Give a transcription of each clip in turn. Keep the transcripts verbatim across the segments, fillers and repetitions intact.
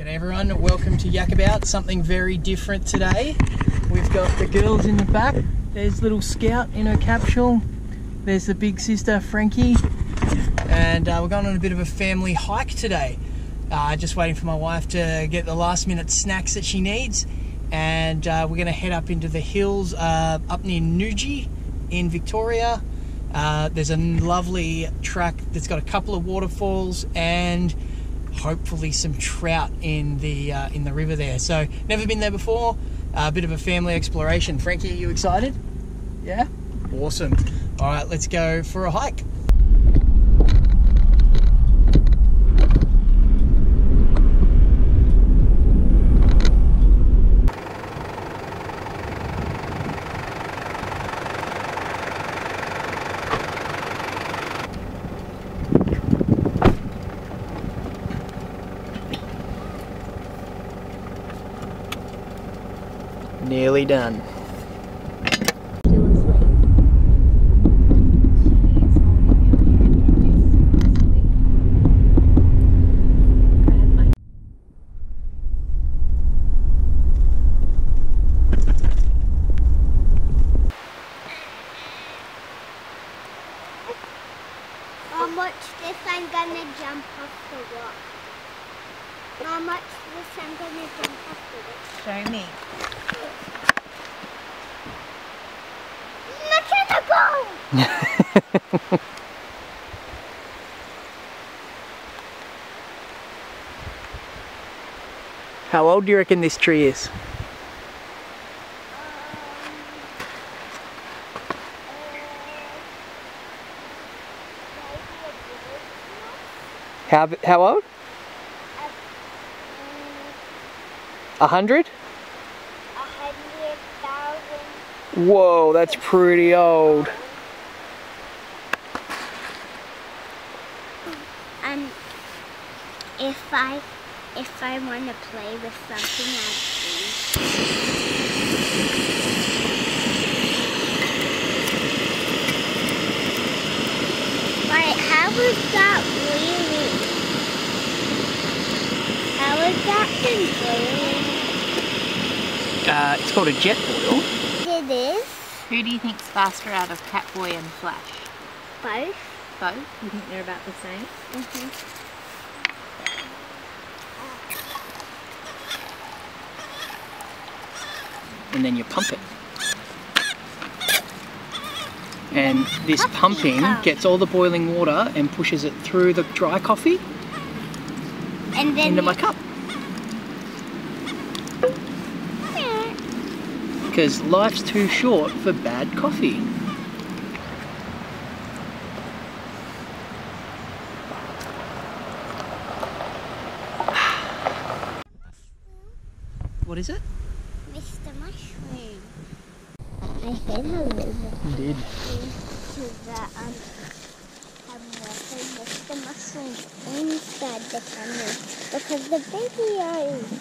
G'day everyone, welcome to Yak About. Something very different today. We've got the girls in the back. There's little Scout in her capsule. There's the big sister Frankie. And uh, we're going on a bit of a family hike today. Uh, just waiting for my wife to get the last minute snacks that she needs. And uh, we're going to head up into the hills uh, up near Noojie in Victoria. Uh, there's a lovely track that's got a couple of waterfalls and hopefully some trout in the uh, in the river there. So never been there before. A uh, bit of a family exploration. Frankie, are you excited? Yeah? Awesome. All right, let's go for a hike. Nearly done. Mom, watch this, I'm gonna jump off the rock. Mom, watch this, I'm gonna jump off the rock. Show me. Look at the bow! How old do you reckon this tree is? Um, uh, how, how old? A hundred? Whoa, that's pretty old. Um, if I, if I want to play with something, I'd do. Alright, how was that really? How was that controlling? Uh, it's called a jet boil. It is. Who do you think's faster out of Catboy and Flash? Both. Both? You think they're about the same? Mm-hmm. And then you pump it. And this Puffy pumping pump. gets all the boiling water and pushes it through the dry coffee and then into my cup. Because life's too short for bad coffee. What is it? Mister Mushroom. I said hello. You did. To the, um, I'm watching Mister Mushroom inside the camera because the video.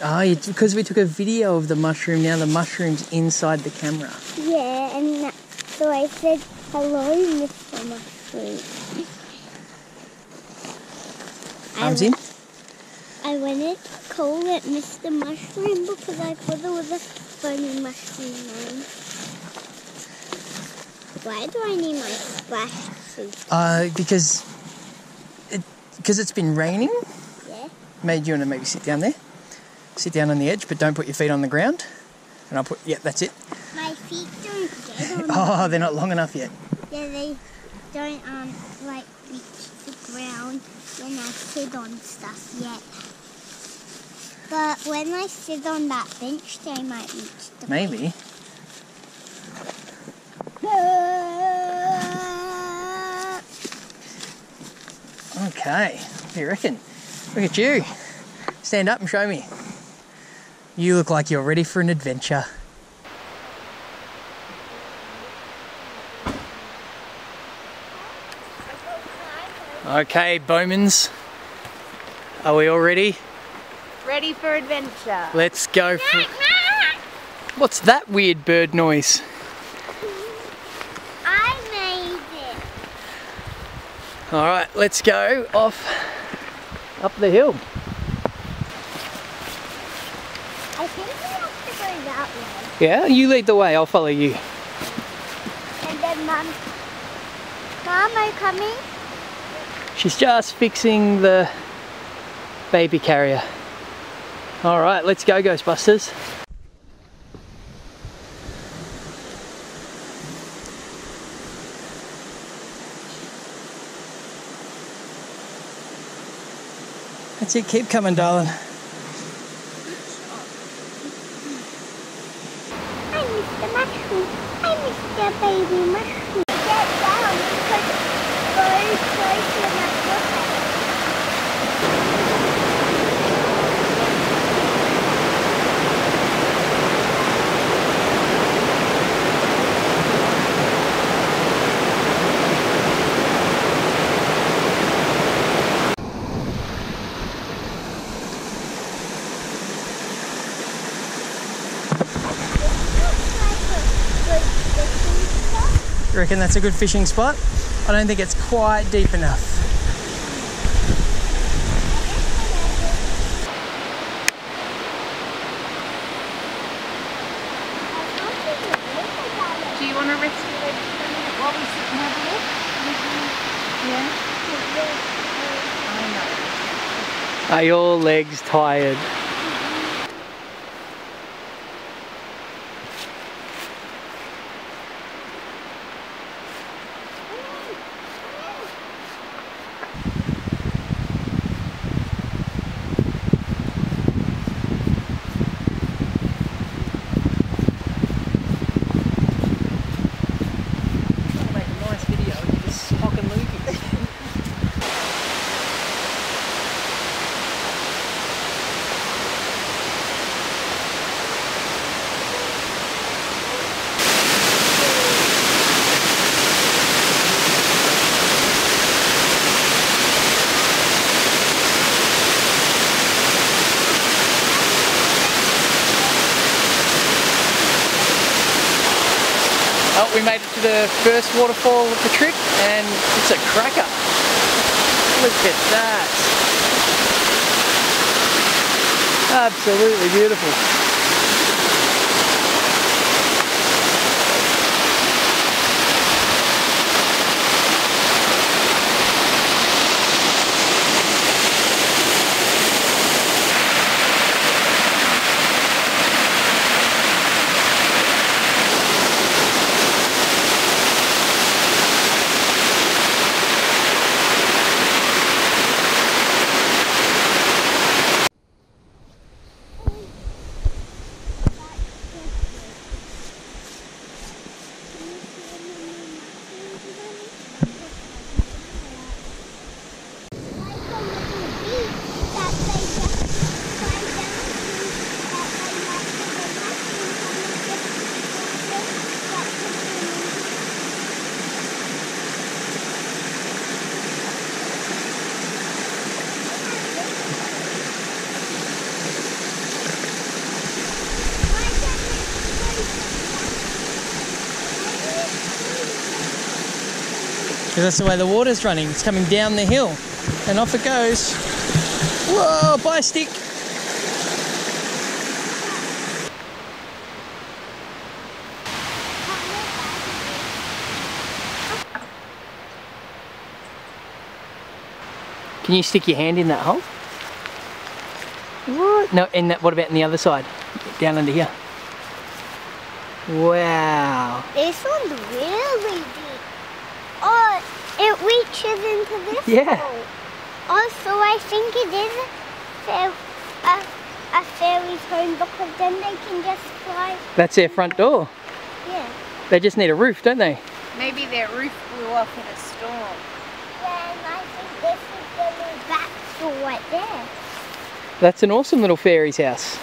Oh, it's because we took a video of the mushroom. Now the mushroom's inside the camera. Yeah, and that, so I said hello, Mister Mushroom. Arms I in. I wanted to call it Mister Mushroom because I thought it was a funny mushroom name. Why do I need my splash? Uh, because it, because it's been raining. Yeah. Made you want to maybe sit down there. Sit down on the edge, but don't put your feet on the ground. And I'll put, yeah, that's it. My feet don't get on Oh, they're not long enough yet. Yeah, they don't, um, like, reach the ground when I sit on stuff yet. But when I sit on that bench, they might reach the Maybe. Ground. Okay, what do you reckon? Look at you. Stand up and show me. You look like you're ready for an adventure. Okay, Bowmans. Are we all ready? Ready for adventure. Let's go for... What's that weird bird noise? All right, let's go off up the hill. I think we have to go that way. Yeah, you lead the way, I'll follow you. And then Mum, Mum, are you coming? She's just fixing the baby carrier. All right, let's go, Ghostbusters. That's it, keep coming, darling. I miss the mushroom. I miss the baby mushroom. Get down because it's very close to my I reckon that's a good fishing spot. I don't think it's quite deep enough. Do you want to rest for like a minute while we sit and have a look? Mm-hmm. Yeah? Are your legs tired? We made it to the first waterfall of the trip and it's a cracker. Look at that. Absolutely beautiful. That's the way the water's running. It's coming down the hill and off it goes. Whoa, bye stick. Can you stick your hand in that hole? What? No, and that, what about on the other side? Down under here. Wow. This one's really deep. Oh, it reaches into this yeah. hole. Also, I think it is a, fair, a, a fairy's home because then they can just fly. That's their front door. Yeah. They just need a roof, don't they? Maybe their roof blew off in a storm. Yeah, and I think this is their little back door right there. That's an awesome little fairy's house.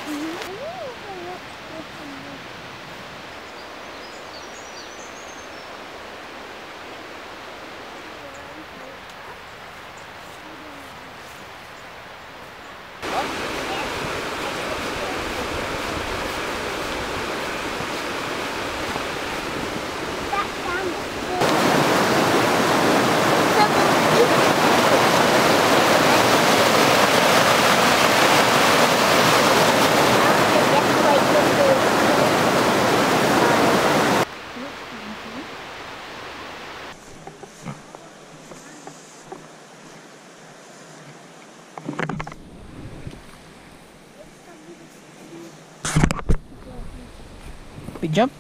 big jump.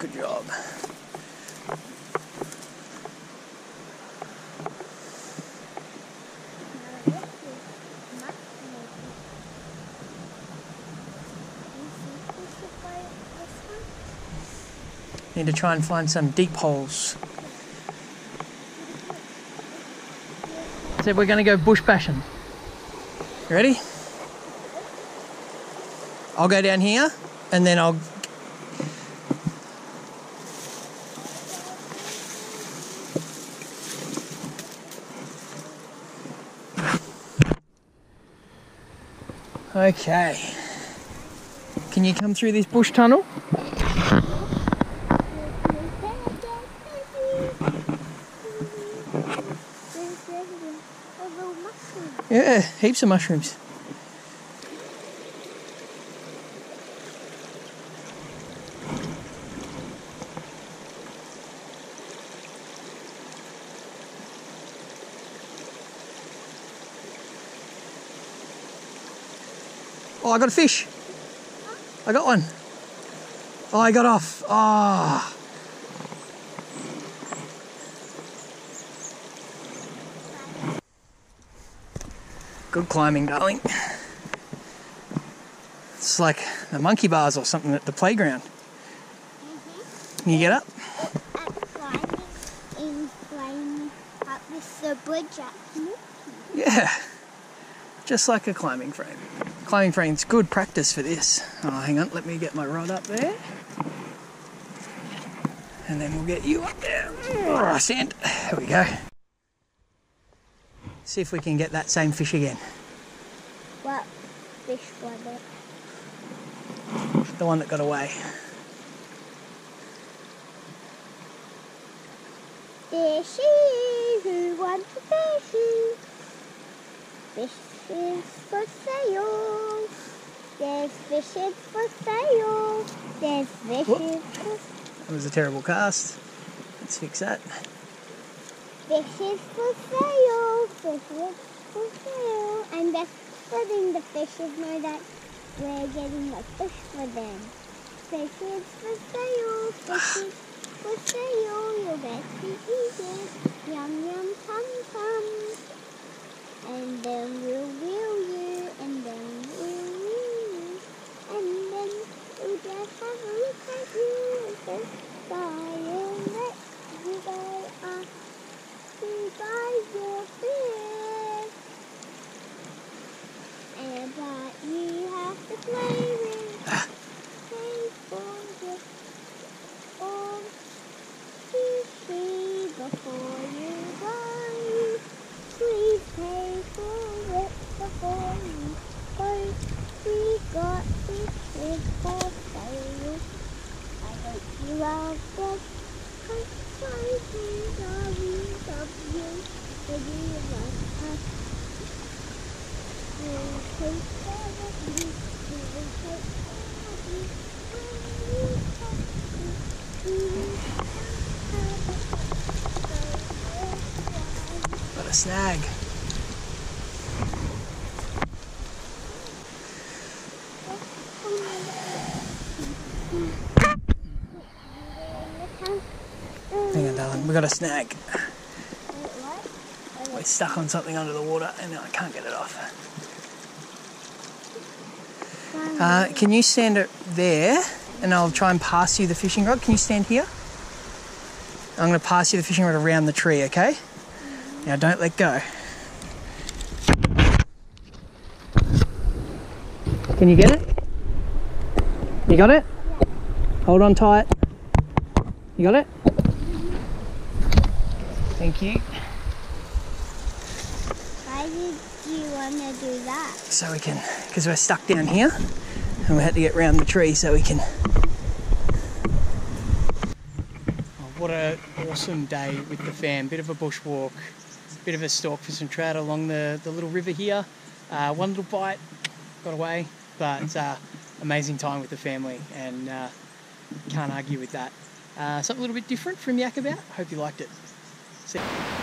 Good job. Need to try and find some deep holes. So we're going to go bush bashing. You ready? I'll go down here and then I'll... Okay. Can you come through this bush tunnel? Yeah, heaps of mushrooms. Oh, I got a fish. I got one. Oh, I got off. Ah. Oh. Good climbing, darling. It's like the monkey bars or something at the playground. Mm-hmm. Can you get up? I'm climbing and climbing up with the bridge up. Yeah, just like a climbing frame. Climbing frame's good practice for this. Oh, hang on, let me get my rod up there. And then we'll get you up there. Oh, sand. There we go. See if we can get that same fish again. What fish was it? The one that got away. Fishy, who wants a fishy? Fish is for sale. There's fishes for sale. There's fishes for sale. That was a terrible cast. Let's fix that. Fish is for sale, fish is for sale, and that's letting the fishes know that we're getting a fish for them. Fish is for sale, fish is for sale, you'll get to eat it, yum yum tum tum. And then we'll wheel you, and then we'll wheel you, and then we'll just have a look at you and say bye and let you go up. Buy your fish, and that you have to play with. Ah. Play for the or fishy before you buy. Please pay for it before you buy. We got fishes for sale. I hope you love this. I got a snag. We got a snag. Wait, what? We're stuck on something under the water and I can't get it off. Uh, can you stand it there and I'll try and pass you the fishing rod? Can you stand here? I'm going to pass you the fishing rod around the tree, okay? Mm-hmm. Now don't let go. Can you get it? You got it? Yeah. Hold on tight. You got it? Thank you. Why did you want to do that? So we can, because we're stuck down here and we had to get round the tree so we can. Oh, what an awesome day with the fam. Bit of a bush walk, bit of a stalk for some trout along the, the little river here. Uh, one little bite, got away, but uh, amazing time with the family and uh, can't argue with that. Uh, something a little bit different from Yak About. Hope you liked it. See you.